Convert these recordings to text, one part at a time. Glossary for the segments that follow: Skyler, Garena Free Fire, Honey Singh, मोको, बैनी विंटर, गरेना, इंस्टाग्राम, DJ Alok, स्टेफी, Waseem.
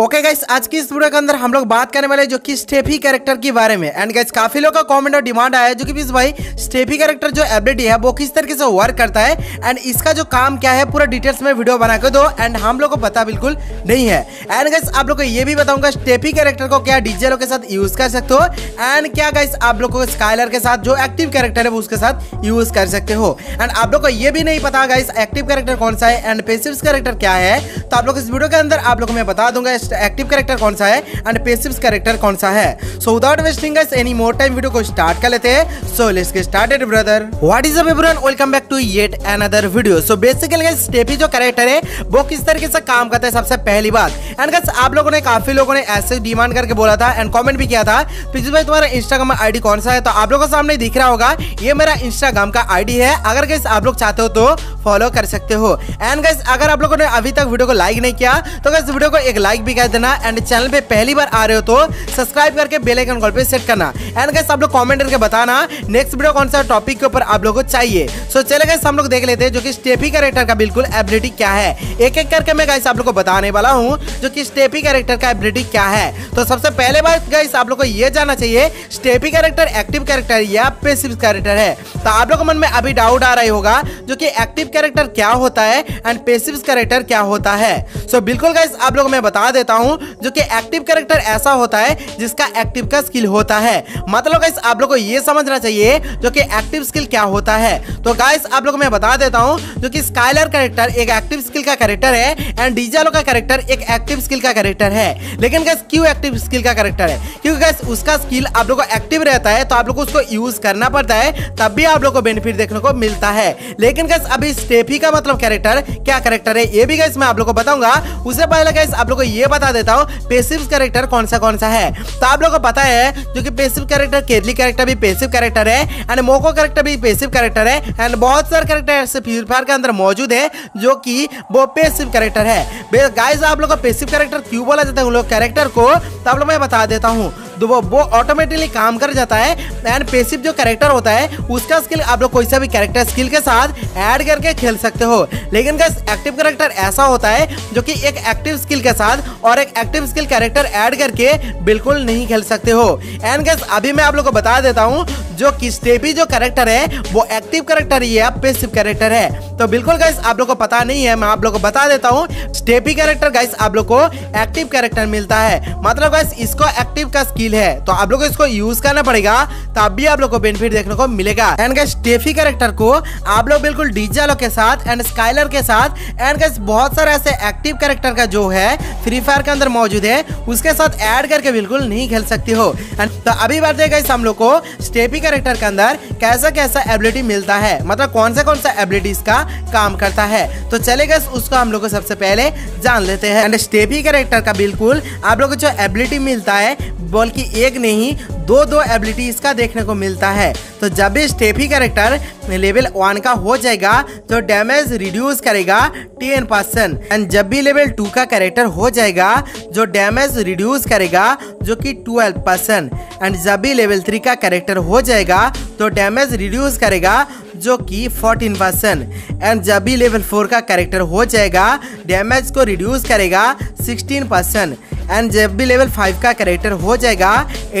Okay guys, आज की इस वीडियो के अंदर हम लोग बात करने वाले जो कि स्टेफी कैरेक्टर के बारे में। एंड गाइस काफी लोगों का कमेंट और डिमांड आया है जो कि प्लीज भाई स्टेफी कैरेक्टर जो एबिलिटी है वो किस तरीके से वर्क करता है एंड इसका जो काम क्या है पूरा डिटेल्स में वीडियो बना के दो। एंड हम लोग को पता बिल्कुल नहीं है। एंड गाइस आप लोग को ये भी बताऊंगा स्टेफी कैरेक्टर को क्या डीजे आलोक के साथ यूज कर सकते हो एंड क्या गाइस आप लोग को स्काइलर के साथ जो एक्टिव कैरेक्टर है वो उसके साथ यूज कर सकते हो। एंड आप लोग को ये भी नहीं पता गाइस एक्टिव कैरेक्टर कौन सा है एंड पैसिव कैरेक्टर क्या है, तो आप लोग इस वीडियो के अंदर आप लोग को मैं बता दूंगा एक्टिव कैरेक्टर कौन सा है एंड पैसिव कैरेक्टर कौन सा है। So without wasting guys any more time video को स्टार्ट कर लेते हैं। So let's get started brother. What is up everyone, welcome back to yet another video. So basically guys स्टेफी जो character है वो किस तरीके से काम करता है सबसे पहली बात। एंड गाइस आप लोगों ने काफी लोगों ने ऐसे डिमांड करके बोला था एंड कमेंट भी किया था प्लीज भाई तुम्हारा इंस्टाग्राम आईडी कौन सा है, तो आप लोगों के सामने दिख रहा होगा ये मेरा इंस्टाग्राम का आईडी है। अगर गाइस आप लोग चाहते हो तो फॉलो कर सकते हो। एंड गाइस अगर आप लोगों ने अभी तक वीडियो को लाइक नहीं किया तो गाइस वीडियो को एक लाइक भी कर देना एंड चैनल पे पहली बार आ रहे हो तो सब्सक्राइब करके बेल आइकन कॉल पे सेट करना। एंड गाइस आप लोग कमेंट करके बताना नेक्स्ट वीडियो कौन सा टॉपिक के ऊपर आप लोगों को चाहिए। सो चले गाइस हम लोग देख लेते हैं जो कि स्टेफी कैरेक्टर का बिल्कुल एबिलिटी क्या है। एक एक करके मैं गाइस आप लोगों को बताने वाला हूं जो कि स्टेफी कैरेक्टर का एबिलिटी क्या है। तो सबसे पहले बात गाइस आप लोगों को ये जानना चाहिए स्टेफी कैरेक्टर एक्टिव कैरेक्टर या पैसिव कैरेक्टर है। तो आप लोगों के मन में अभी डाउट आ रही होगा जो कि एक्टिव कैरेक्टर क्या होता है एंड पैसिव कैरेक्टर क्या होता है। सो बिल्कुल गाइस आप लोगों को मैं बता देता हूं जो कि एक्टिव कैरेक्टर ऐसा होता है जिसका एक्टिव का स्किल होता है। मतलब गाइस आप लोगों को ये समझना चाहिए जो कि एक्टिव स्किल क्या होता है। तो गाइस आप लोगों को मैं बता देता हूं जो कि स्काइलर कैरेक्टर एक एक्टिव स्किल का कैरेक्टर है एंड डीजे आलोक का कैरेक्टर एक एक्टिव स्किल का कैरेक्टर है। लेकिन गाइस क्यों एक्टिव स्किल का कैरेक्टर है, क्योंकि गाइस उसका स्किल आप लोगों को एक्टिव रहता है तो आप लोगों को उसको यूज करना पड़ता है तब भी आप लोगों को बेनिफिट देखने को मिलता है। लेकिन गाइस अभी स्टेफी का मतलब कैरेक्टर क्या कैरेक्टर है ये भी गाइस मैं आप लोगों को बताऊंगा। उससे पहले गाइस आप लोगों को ये बता देता हूं पैसिव कैरेक्टर कौन सा है। तो आप लोगों को पता है जो कि पैसिव कैरेक्टर केरली कैरेक्टर भी पैसिव कैरेक्टर है एंड मोको कैरेक्टर भी पैसिव कैरेक्टर है एंड बहुत सारे कैरेक्टर ऐसे फ्री फायर के अंदर मौजूद है जो कि वो पैसिव कैरेक्टर है। गाइस आप लोगों को पैसिव कैरेक्टर क्यों बोला जाता है उन लोग कैरेक्टर को, तो आप लोग मैं बता देता हूं तो वो ऑटोमेटिकली काम कर जाता है एंड पैसिव जो कैरेक्टर होता है उसका स्किल आप लोग कोई सा भी कैरेक्टर स्किल के साथ ऐड करके खेल सकते हो। लेकिन गाइस एक्टिव कैरेक्टर ऐसा होता है जो कि एक एक्टिव स्किल के साथ और एक एक्टिव स्किल कैरेक्टर ऐड करके बिल्कुल नहीं खेल सकते हो। एंड गाइस अभी मैं आप लोग को बता देता हूँ जो कि स्टेफी जो कैरेक्टर है वो एक्टिव कैरेक्टर या पैसिव कैरेक्टर है। तो बिल्कुल गाइस आप लोग को पता नहीं है, मैं आप लोग को बता देता हूँ स्टेफी कैरेक्टर गाइस आप लोग को एक्टिव कैरेक्टर मिलता है। मतलब गाइस इसको एक्टिव का स्किल है तो आप लोग को इसको यूज करना पड़ेगा तब भी आप लोग को बेनिफिट देखने को मिलेगा। एंड गाइस स्टेफी कैरेक्टर को आप लोग बिल्कुल डीजे आलोक के साथ एंड स्काइलर के साथ एंड गाइस बहुत सारे ऐसे एक्टिव कैरेक्टर का जो है फ्री फायर के अंदर मौजूद है उसके साथ ऐड करके बिल्कुल नहीं खेल सकती हो। एंड तो अभी बात है गाइस हम लोग को स्टेफी कैरेक्टर के अंदर कैसा कैसा एबिलिटी मिलता है, मतलब कौन सा एबिलिटी इसका काम करता है। तो चले गाइस उसको हम लोग को सबसे पहले जान लेते हैं। एंड स्टेफी कैरेक्टर का बिल्कुल आप लोग को जो एबिलिटी मिलता है बल्कि एक नहीं दो दो एबिलिटी इसका देखने को मिलता है। तो जब भी स्टेफी कैरेक्टर लेवल 1 का हो जाएगा तो डैमेज रिड्यूस करेगा 10% एंड जब भी लेवल 2 का कैरेक्टर हो जाएगा जो डैमेज रिड्यूस करेगा जो कि 12% एंड जब भी लेवल 3 का कैरेक्टर हो जाएगा तो डैमेज रिड्यूस करेगा जो कि 14% एंड जब भी लेवल 4 का कैरेक्टर हो जाएगा डैमेज को रिड्यूस करेगा 16% एंड जब भी लेवल 5 का कैरेक्टर हो जाएगा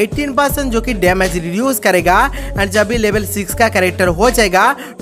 18% जो कि डैमेज रिड्यूस करेगा एंड जब भी लेवल 6 का कैरेक्टर हो जाएगा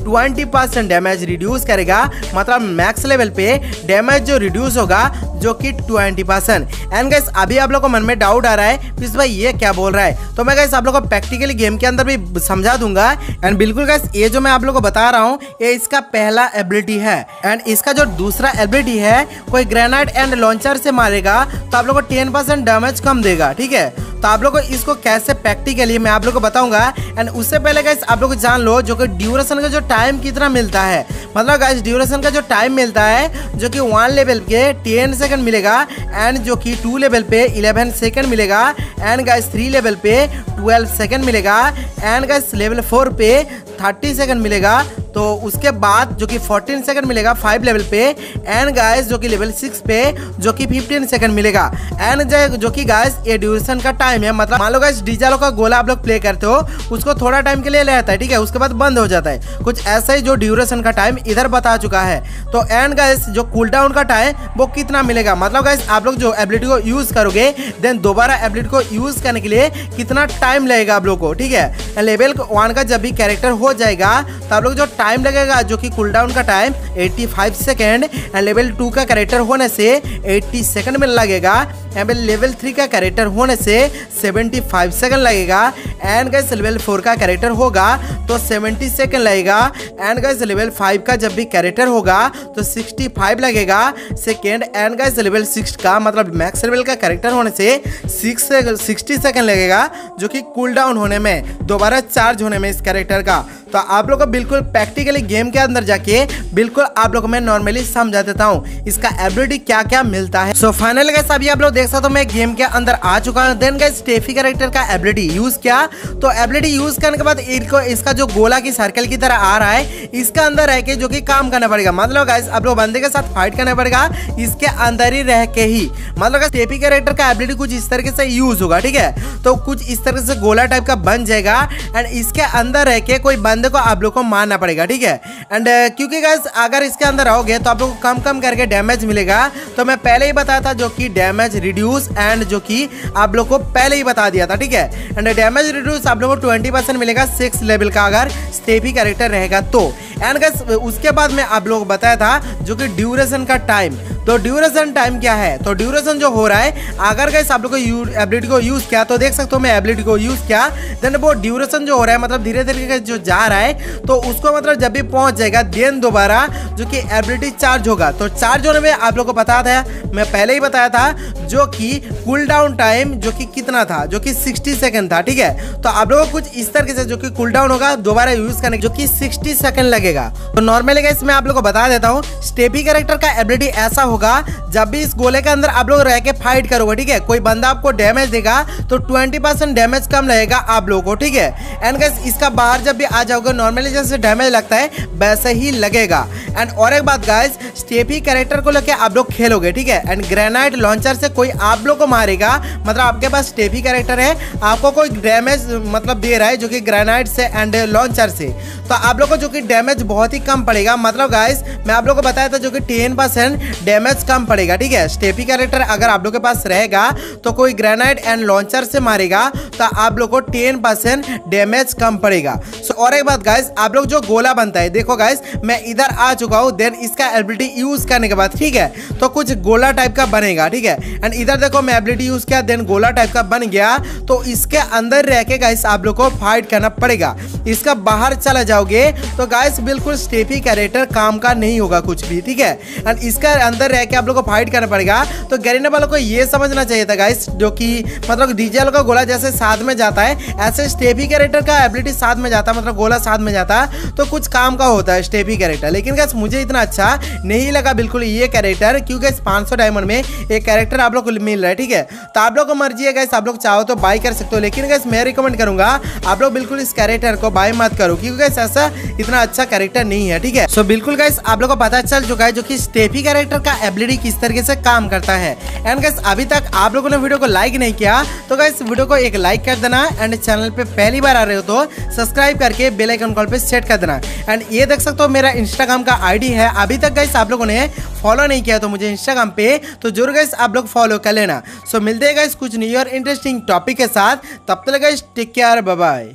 20% डैमेज रिड्यूस करेगा। मतलब मैक्स लेवल पे डैमेज जो रिड्यूस होगा जो कि 20%। एंड गाइस अभी आप लोग को मन में डाउट आ रहा है प्लीज भाई ये क्या बोल रहा है, तो मैं गाइस आप लोग को प्रैक्टिकली गेम के अंदर भी समझा दूंगा। एंड बिल्कुल गाइस ये जो मैं आप लोग को बता रहा हूँ ये इसका पहला एबिलिटी है एंड इसका जो दूसरा एबिलिटी है कोई ग्रेनाइट एंड लॉन्चर से मारेगा तो आप लोग को 10% डैमेज कम देगा, ठीक है। तो आप लोग को इसको कैसे प्रैक्टिकली मैं आप लोग को बताऊंगा। एंड उससे पहले गाइस आप लोग जान लो जो कि ड्यूरेशन का जो टाइम कितना मिलता है। मतलब गाइस ड्यूरेशन का जो टाइम मिलता है जो कि 1 लेवल पे 10 सेकंड मिलेगा एंड जो कि 2 लेवल पे 11 सेकंड मिलेगा एंड गाइस 3 लेवल पे 12 सेकंड मिलेगा एंड गाइस लेवल 4 पे 30 सेकंड मिलेगा। तो उसके बाद जो कि 14 सेकंड मिलेगा 5 लेवल पे एंड गाइस जो कि लेवल 6 पे जो कि 15 सेकंड मिलेगा एंड जो कि गाइस ये ड्यूरेशन का टाइम टाइम है, मतलब मान लो गाइस डीजे आलोक का गोला आप लोग प्ले करते हो, उसको थोड़ा टाइम के लिए ले आता है, ठीक है, उसके बाद बंद हो जाता है। कुछ ऐसा ही जो ड्यूरेशन का टाइम इधर बता चुका है। तो एंड गाइस जो कूल डाउन का टाइम वो कितना मिलेगा, मतलब गाइस आप लोग जो एबिलिटी को यूज करोगे देन दोबारा एबिलिटी को यूज करने के लिए कितना टाइम लगेगा आप लोग को, ठीक है। लेवल 1 का जब भी कैरेक्टर हो जाएगा तो आप लोग जो टाइम लगेगा जो कि कूल डाउन का टाइम 85 सेकेंड, लेवल 2 का कैरेक्टर होने से 80 सेकेंड में लगेगा, एंड लेवल 3 का कैरेक्टर होने से 75 सेकेंड लगेगा, एंड गाइस लेवल 4 का कैरेक्टर होगा तो 70 सेकेंड लगेगा, एंड गाइस लेवल 5 का जब भी कैरेक्टर होगा तो 65 लगेगा सेकेंड, एंड गाइस लेवल 6 का मतलब मैक्स लेवल का कैरेक्टर होने से 60 सेकेंड लगेगा जो कि कूल डाउन होने में, दोबारा चार्ज होने में इस कैरेक्टर का। तो आप लोग को बिल्कुल प्रैक्टिकली गेम के अंदर जाके बिल्कुल आप लोग मैं नॉर्मली समझा देता हूँ इसका एबिलिटी क्या क्या मिलता है। सो फाइनली गाइस अभी आप लोग देख सकते हो मैं गेम के अंदर आ चुका हूँ। देन गाइस स्टेफी कैरेक्टर का एबिलिटी यूज किया, तो एबिलिटी यूज करने के बाद इनको इसका जो गोला की सर्कल की तरह आ रहा है इसका अंदर रह के जो कि काम करना पड़ेगा, मतलब गाइस आप लोग बंदे के साथ फाइट करना पड़ेगा इसके अंदर ही रह के ही, मतलब स्टेफी कैरेक्टर का एबिलिटी कुछ इस तरीके से यूज होगा, ठीक है। तो कुछ इस तरीके से गोला टाइप का बन जाएगा एंड इसके अंदर रह के कोई बंदे को आप लोग को मारना पड़ेगा, ठीक है। एंड क्योंकि गाइस अगर इसके अंदर आओगे तो आप लोग को कम कम करके डैमेज मिलेगा, तो मैं पहले ही बताया था जो कि डैमेज रिड्यूस एंड जो कि आप लोग को पहले ही बता दिया था, ठीक है। एंड डैमेज रिड्यूस आप लोग को 20% मिलेगा 6 लेवल का अगर स्टेफी कैरेक्टर रहेगा तो। एंड गाइस उसके बाद में आप लोग को बताया था जो कि ड्यूरेशन का टाइम, तो ड्यूरेशन टाइम क्या है, तो ड्यूरेशन जो हो रहा है अगर गाइस आप लोग को एबिलिटी को यूज किया तो देख सकते हो मैं एबिलिटी को यूज किया, देन वो ड्यूरेशन जो हो रहा है मतलब धीरे धीरे जो जा रहा है तो उसको मतलब जब भी पहुंच जाएगा देन दोबारा जो कि एबिलिटी चार्ज होगा। तो चार्ज होने में आप लोग को पता था, मैं पहले ही बताया था जो कि कूल डाउन टाइम जो कि कितना था, जो कि 60 सेकंड था, ठीक है। तो आप लोगों को कुछ इस तरीके से जो कि कूल डाउन होगा दोबारा यूज करने जो कि 60 सेकंड लगेगा। तो नॉर्मली गाइस मैं आप लोग को बता देता हूँ स्टेफी कैरेक्टर का एबिलिटी ऐसा होगा जब भी इस गोले के अंदर आप लोग रह के फाइट करोगे, ठीक है, कोई बंदा आपको डैमेज देगा तो 20% डैमेज कम लगेगा आप लोगों को, ठीक है। एंड गाइस इसका बाहर जब भी आ जाओगे नॉर्मली जैसे डैमेज लगता है वैसे ही लगेगा। एंड और एक बात गाइस स्टेफी कैरेक्टर को लेके आप लोग खेलोगे, ठीक है, एंड ग्रेनाइट लॉन्चर से कोई आप लोग को मारेगा, मतलब आपके पास स्टेफी कैरेक्टर है आपको कोई डैमेज मतलब दे रहा है जो कि ग्रेनाइट से एंड लॉन्चर से, तो आप लोग को जो कि डैमेज बहुत ही कम पड़ेगा, मतलब गाइस मैं आप लोग को बताया था जो कि 10% डैमेज कम पड़ेगा, ठीक है। स्टेफी कैरेक्टर अगर आप लोग के पास रहेगा तो कोई ग्रेनाइट एंड लॉन्चर से मारेगा तो आप लोग को 10% डैमेज कम पड़ेगा। सो और एक बात गाइस आप लोग जो गोला बनता है, देखो गाइस मैं इधर आ चुका हूँ, देन इसका एबिलिटी यूज करने के बाद, ठीक है, तो कुछ गोला टाइप का बनेगा, ठीक है। एंड इधर देखो मैं एबिलिटी यूज किया देन गोला टाइप का बन गया, तो इसके अंदर रह के गाइस आप लोग को फाइट करना पड़ेगा, इसका बाहर चला जाओगे तो गाइस बिल्कुल स्टेफी कैरेक्टर काम का नहीं होगा कुछ भी, ठीक है। एंड इसके अंदर रह के आप लोग को फाइट करना पड़ेगा। तो गरेना वालों को ये समझना चाहिए था गाइस जो कि मतलब डीजे वालों का गोला जैसे साथ में जाता है ऐसे स्टेफी कैरेक्टर का एबिलिटी साथ में जाता है, मतलब गोला साथ में जाता है तो कुछ काम का होता है स्टेफी कैरेक्टर, लेकिन गाइस मुझे इतना अच्छा नहीं लगा बिल्कुल ये कैरेक्टर, क्योंकि 500 डायमंड में एक कैरेक्टर आप लोग को मिल रहा है, ठीक है। तो आप लोग को मर्जी है गाइस, आप लोग चाहो तो बाय कर सकते हो, लेकिन गाइस मैं रिकमेंड करूंगा आप लोग बिल्कुल इस कैरेक्टर को बाय मत करो क्योंकि गाइस ऐसा इतना अच्छा कैरेक्टर नहीं है, ठीक है। सो बिल्कुल गाइस आप लोग को पता चल चुका है जो कि स्टेफी कैरेक्टर का एबिलिटी किस तरीके से काम करता है। एंड गाइस अभी तक आप लोगों ने वीडियो को लाइक नहीं किया तो गाइस वीडियो को एक लाइक कर देना, एंड चैनल पे पहली बार आ रहे हो तो सब्सक्राइब करके बेल आइकन कॉल पे सेट कर देना। एंड ये देख सकते हो मेरा इंस्टाग्राम का आईडी है, अभी तक गाइस आप लोगों ने फॉलो नहीं किया तो मुझे इंस्टाग्राम पे तो जरूर गाइस आप लोग फॉलो कर लेना। सो मिलते हैं गाइस कुछ न्यू और इंटरेस्टिंग टॉपिक के साथ, तब तक guys take care, bye bye.